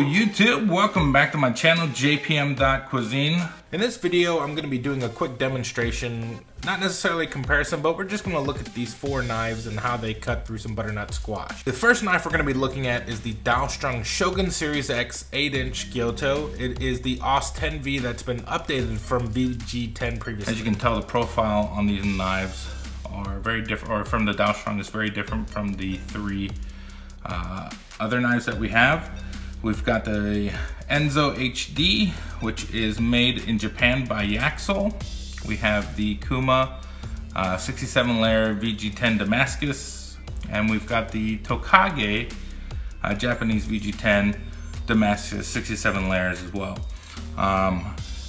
Hello YouTube, welcome back to my channel JPM.Cuisine. In this video I'm going to be doing a quick demonstration, not necessarily a comparison, but we're just going to look at these four knives and how they cut through some butternut squash. The first knife we're going to be looking at is the Dalstrong Shogun Series X 8-inch Gyuto. It is the AUS-10V that's been updated from VG-10 previously. As you can tell, the profile on these knives are very different, or from the Dalstrong is very different from the three other knives that we have. We've got the Enso HD, which is made in Japan by Yaxell. We have the Kuma 67-layer VG-10 Damascus, and we've got the Tokageh Japanese VG-10 Damascus 67 layers as well.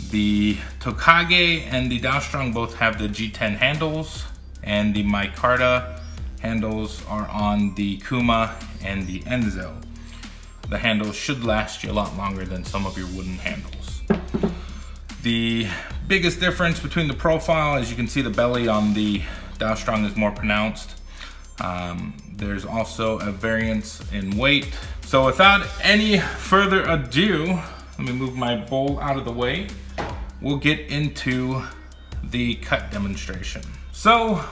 The Tokageh and the Dalstrong both have the G10 handles, and the micarta handles are on the Kuma and the Enso. The handles should last you a lot longer than some of your wooden handles. The biggest difference between the profile, as you can see, the belly on the Dalstrong is more pronounced. There's also a variance in weight. So without any further ado, let me move my bowl out of the way. We'll get into the cut demonstration. So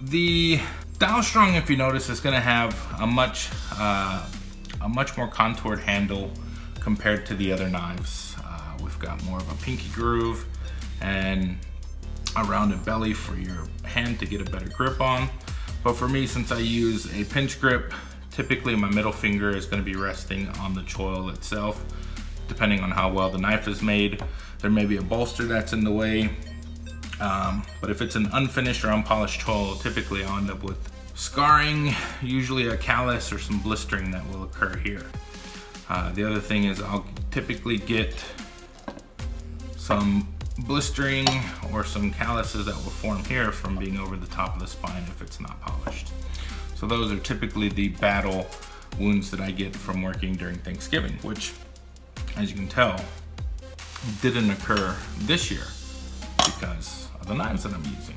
the Dalstrong, if you notice, is gonna have a much more contoured handle compared to the other knives. We've got more of a pinky groove and a rounded belly for your hand to get a better grip on. But for me, since I use a pinch grip, typically my middle finger is going to be resting on the choil itself. Depending on how well the knife is made, there may be a bolster that's in the way. But if it's an unfinished or unpolished choil, typically I'll end up with scarring, usually a callus or some blistering that will occur here. The other thing is I'll typically get some blistering or some calluses that will form here from being over the top of the spine if it's not polished. So those are typically the battle wounds that I get from working during Thanksgiving, which, as you can tell, didn't occur this year because of the knives that I'm using.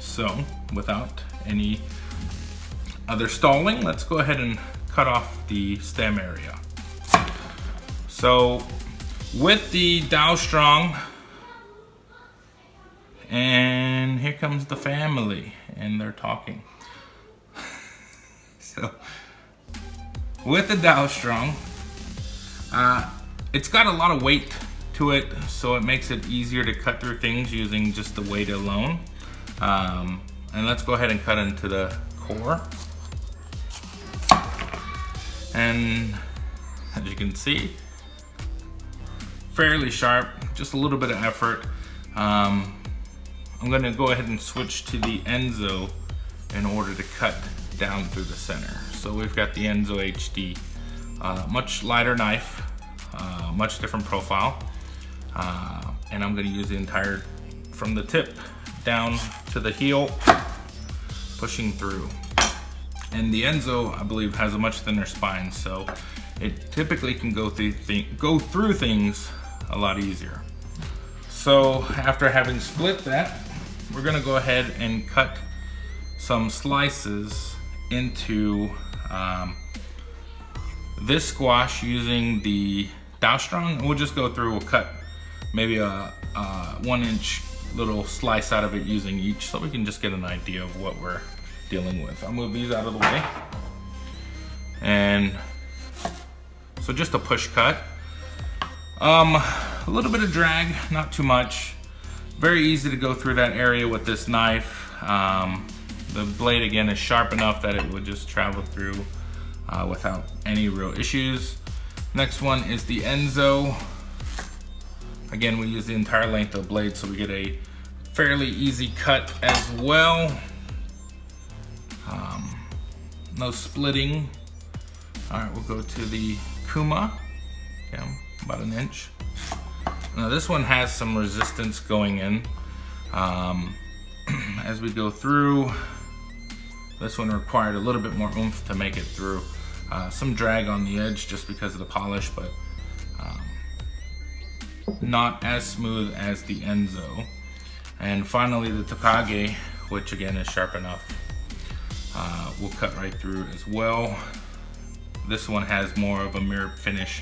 So without any other stalling, let's go ahead and cut off the stem area. So with the Dalstrong, and here comes the family and they're talking. So with the Dalstrong, it's got a lot of weight to it, so it makes it easier to cut through things using just the weight alone. And let's go ahead and cut into the core. And as you can see, fairly sharp, just a little bit of effort. I'm gonna go ahead and switch to the Enso in order to cut down through the center. So we've got the Enso HD, much lighter knife, much different profile. And I'm gonna use the entire, from the tip down to the heel, pushing through. And the Enso, I believe, has a much thinner spine, so it typically can go through things a lot easier. So after having split that, we're gonna go ahead and cut some slices into this squash using the Dalstrong. We'll just go through, we'll cut maybe a 1-inch little slice out of it using each, so we can just get an idea of what we're dealing with. I'll move these out of the way. And so just a push cut. A little bit of drag, not too much. Very easy to go through that area with this knife. The blade, again, is sharp enough that it would just travel through without any real issues. Next one is the Enso. Again, we use the entire length of the blade, so we get a fairly easy cut as well. No splitting. All right, we'll go to the Kuma, yeah, about 1 inch. Now this one has some resistance going in. As we go through, this one required a little bit more oomph to make it through. Some drag on the edge just because of the polish, but not as smooth as the Enso. And finally the Tokageh, which again is sharp enough, will cut right through as well. This one has more of a mirror finish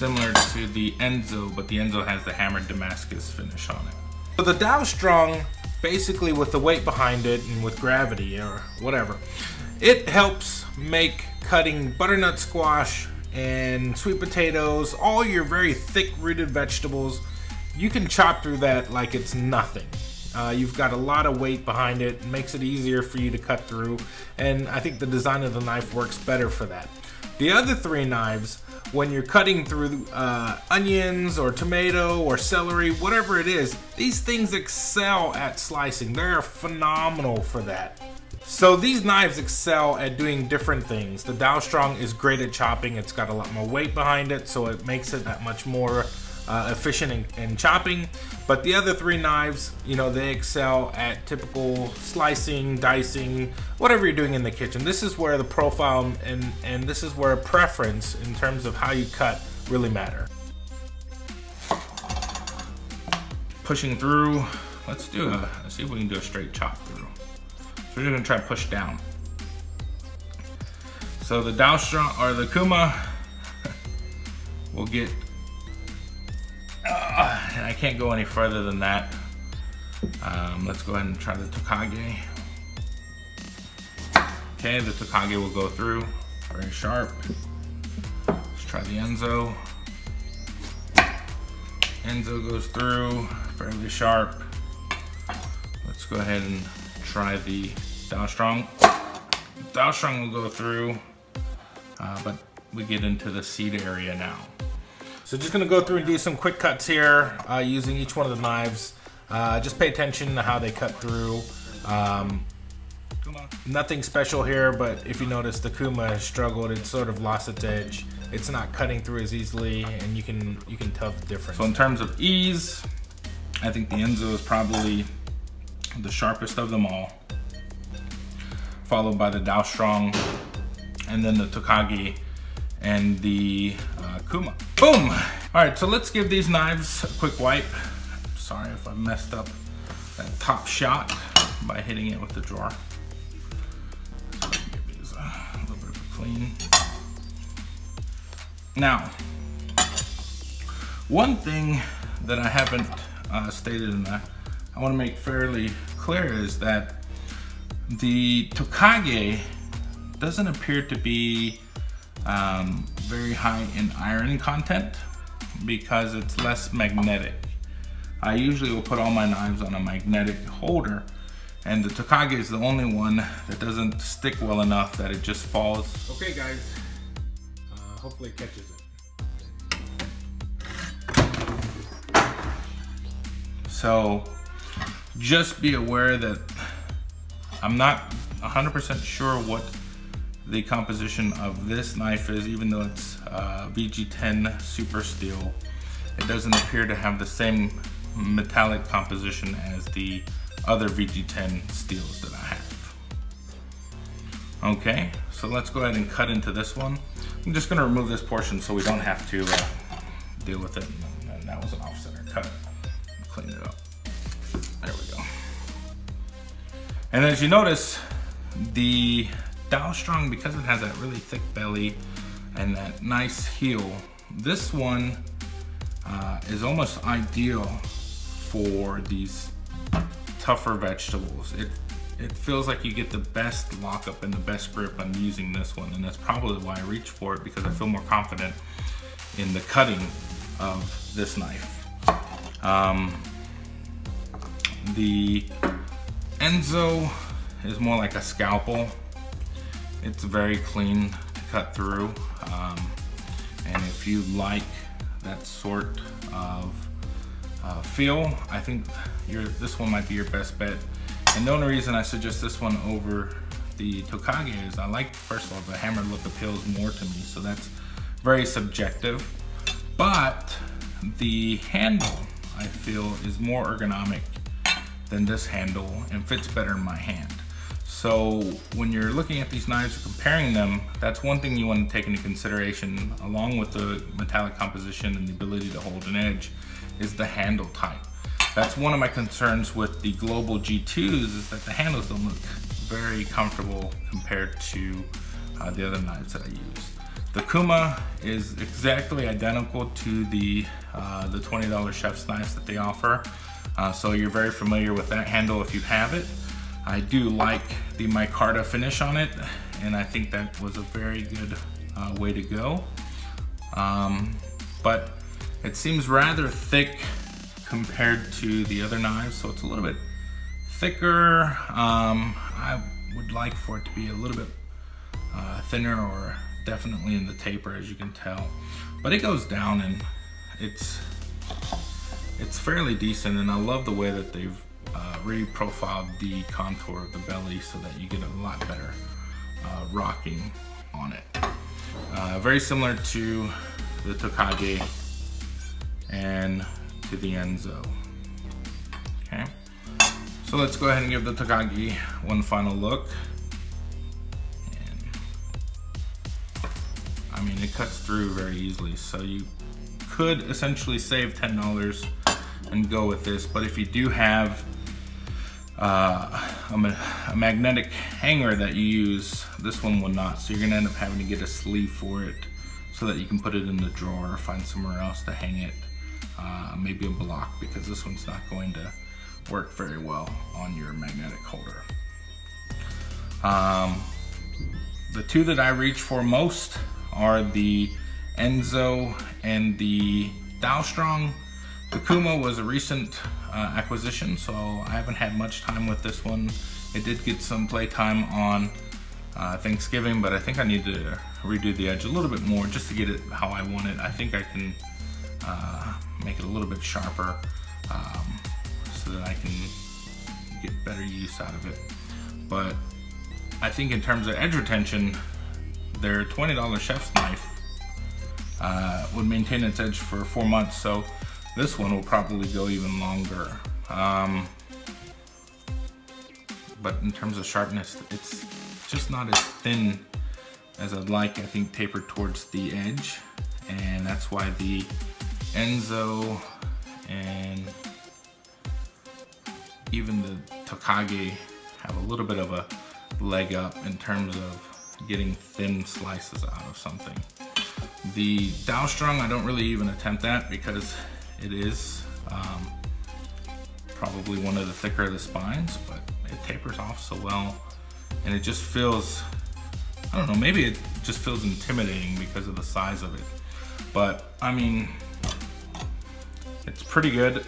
similar to the Enso, but the Enso has the hammered Damascus finish on it. So the Dalstrong, basically with the weight behind it and with gravity or whatever, it helps make cutting butternut squash and sweet potatoes, all your very thick-rooted vegetables. You can chop through that like it's nothing. You've got a lot of weight behind it, makes it easier for you to cut through, and I think the design of the knife works better for that. The other three knives, when you're cutting through onions or tomato or celery, whatever it is, these things excel at slicing. They're phenomenal for that. So these knives excel at doing different things. The Dalstrong is great at chopping. It's got a lot more weight behind it, so it makes it that much more efficient in chopping. But the other three knives, you know, they excel at typical slicing, dicing, whatever you're doing in the kitchen. This is where the profile and this is where preference in terms of how you cut really matter. Pushing through, let's see if we can do a straight chop through. So we're gonna try to push down. So the Dalstrong or the Kuma will get, and I can't go any further than that. Let's go ahead and try the Tokageh. Okay, the Tokageh will go through, very sharp. Let's try the Enso. Enso goes through, fairly sharp. Let's go ahead and try the Dalstrong. Dalstrong will go through, but we get into the seed area now. So just gonna go through and do some quick cuts here using each one of the knives. Just pay attention to how they cut through. Nothing special here, but if you notice the Kuma has struggled, it's sort of lost its edge. It's not cutting through as easily, and you can tell the difference. So in terms of ease, I think the Enso is probably the sharpest of them all, followed by the Dalstrong, and then the Tokageh and the Kuma. Boom! Alright, so let's give these knives a quick wipe. Sorry if I messed up that top shot by hitting it with the drawer. So give these a little bit of a clean. Now, one thing that I haven't stated and I want to make fairly clear is that the Tokageh doesn't appear to be very high in iron content because it's less magnetic. I usually will put all my knives on a magnetic holder, and the Tokageh is the only one that doesn't stick well enough that it just falls. Okay guys, hopefully it catches it. So just be aware that I'm not 100% sure what the composition of this knife is, even though it's VG-10 super steel. It doesn't appear to have the same metallic composition as the other VG-10 steels that I have. Okay, so let's go ahead and cut into this one. I'm just gonna remove this portion so we don't have to deal with it. And that was an off-center cut. Clean it up. There we go. And as you notice, the Dalstrong, because it has that really thick belly and that nice heel, this one is almost ideal for these tougher vegetables. It feels like you get the best lockup and the best grip on using this one, and that's probably why I reach for it, because I feel more confident in the cutting of this knife. The Enso is more like a scalpel. It's very clean to cut through, and if you like that sort of feel, I think this one might be your best bet. And the only reason I suggest this one over the Tokageh is I like, first of all, the hammered look appeals more to me, so that's very subjective. But the handle, I feel, is more ergonomic than this handle and fits better in my hand. So when you're looking at these knives or comparing them, that's one thing you want to take into consideration, along with the metallic composition and the ability to hold an edge, is the handle type. That's one of my concerns with the Global G2s, is that the handles don't look very comfortable compared to the other knives that I use. The Kuma is exactly identical to the $20 chef's knives that they offer. So you're very familiar with that handle if you have it. I do like the micarta finish on it, and I think that was a very good way to go. But it seems rather thick compared to the other knives, so it's a little bit thicker. I would like for it to be a little bit thinner, or definitely in the taper, as you can tell. But it goes down, and it's fairly decent, and I love the way that they've reprofiled the contour of the belly so that you get a lot better rocking on it. Very similar to the Tokageh and to the Enso. Okay, so let's go ahead and give the Tokageh one final look. And, I mean, it cuts through very easily, so you could essentially save $10 and go with this. But if you do have a magnetic hanger that you use, this one will not, so you're gonna end up having to get a sleeve for it so that you can put it in the drawer or find somewhere else to hang it, maybe a block, because this one's not going to work very well on your magnetic holder. The two that I reach for most are the Enso and the Dalstrong. The Kuma was a recent acquisition, so I haven't had much time with this one. It did get some play time on Thanksgiving, but I think I need to redo the edge a little bit more just to get it how I want it. I think I can make it a little bit sharper so that I can get better use out of it. But I think in terms of edge retention, their $20 chef's knife would maintain its edge for 4 months, so this one will probably go even longer. But in terms of sharpness, it's just not as thin as I'd like. I think tapered towards the edge, and that's why the Enso and even the Tokageh have a little bit of a leg up in terms of getting thin slices out of something. The Dalstrong, I don't really even attempt that because it is probably one of the thicker of the spines, but it tapers off so well, and it just feels, I don't know, maybe it just feels intimidating because of the size of it. But I mean, it's pretty good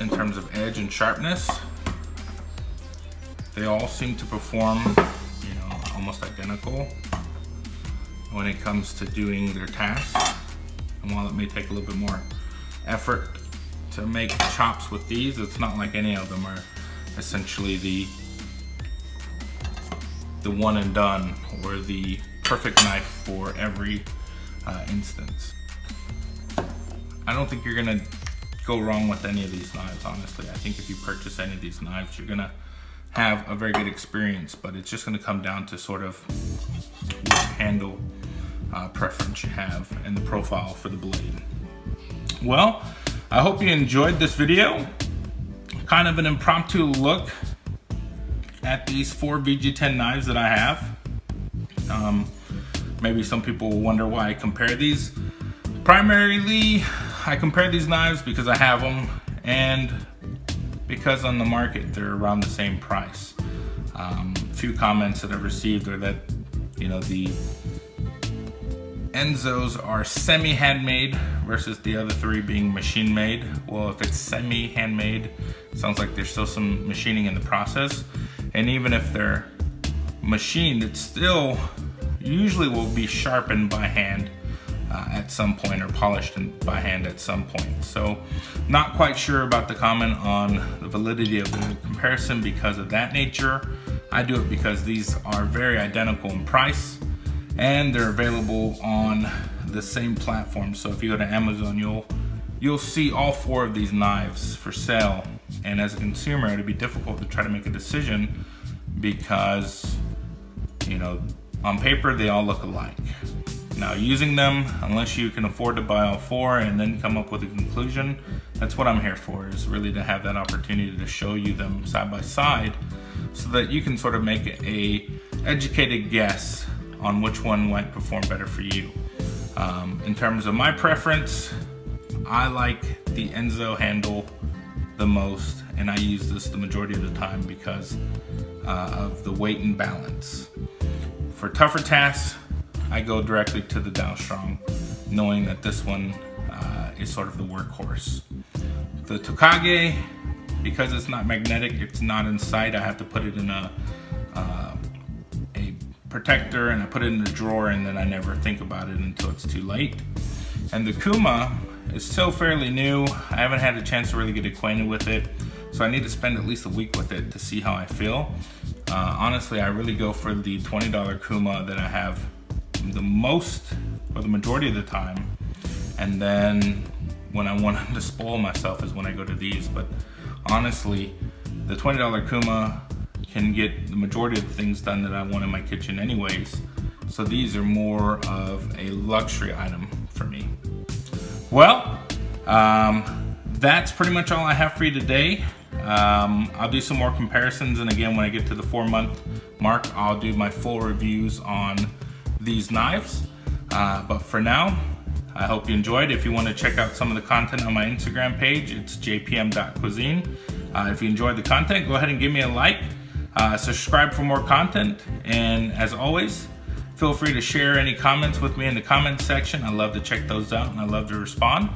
in terms of edge and sharpness. They all seem to perform, you know, almost identical when it comes to doing their tasks. And while it may take a little bit more effort to make chops with these, it's not like any of them are essentially the one and done, or the perfect knife for every instance. I don't think you're gonna go wrong with any of these knives, honestly. I think if you purchase any of these knives, you're gonna have a very good experience, but it's just gonna come down to sort of which handle preference you have and the profile for the blade. Well, I hope you enjoyed this video. Kind of an impromptu look at these four VG-10 knives that I have. Maybe some people will wonder why I compare these. Primarily, I compare these knives because I have them, and because on the market they're around the same price. Few comments that I've received are that, you know, the Ensos are semi-handmade versus the other three being machine-made. Well, if it's semi-handmade, it sounds like there's still some machining in the process. And even if they're machined, it still usually will be sharpened by hand at some point, or polished by hand at some point. So not quite sure about the comment on the validity of the comparison because of that nature. I do it because these are very identical in price, and they're available on the same platform. So if you go to Amazon, you'll see all four of these knives for sale. And as a consumer, it'd be difficult to try to make a decision because, you know, on paper, they all look alike. Now, using them, unless you can afford to buy all four and then come up with a conclusion, that's what I'm here for, is really to have that opportunity to show you them side by side so that you can sort of make an educated guess on which one might perform better for you. In terms of my preference, I like the Enso handle the most, and I use this the majority of the time because of the weight and balance. For tougher tasks, I go directly to the Dalstrong, knowing that this one is sort of the workhorse. The Tokageh, because it's not magnetic, it's not in sight. I have to put it in a protector, and I put it in the drawer, and then I never think about it until it's too late. And the Kuma is still fairly new. I haven't had a chance to really get acquainted with it, so I need to spend at least a week with it to see how I feel. Honestly, I really go for the $20 Kuma that I have the most, or the majority of the time, and then when I want to spoil myself is when I go to these. But honestly, the $20 Kuma can get the majority of the things done that I want in my kitchen anyways, so these are more of a luxury item for me. Well, that's pretty much all I have for you today. I'll do some more comparisons, and again, when I get to the 4-month mark, I'll do my full reviews on these knives. But for now, I hope you enjoyed. If you want to check out some of the content on my Instagram page, it's JPM.Cuisine. If you enjoyed the content, go ahead and give me a like, subscribe for more content, and as always, feel free to share any comments with me in the comments section. I love to check those out, and I love to respond,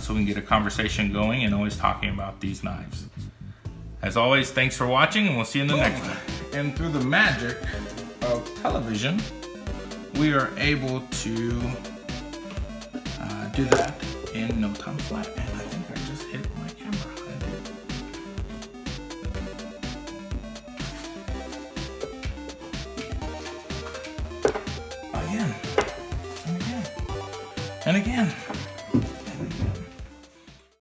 so we can get a conversation going and always talking about these knives. As always, thanks for watching, and we'll see you in the next one. And through the magic of television, we are able to do that in no time flat. And I think I just hit my camera. I did. Again. And again. And again.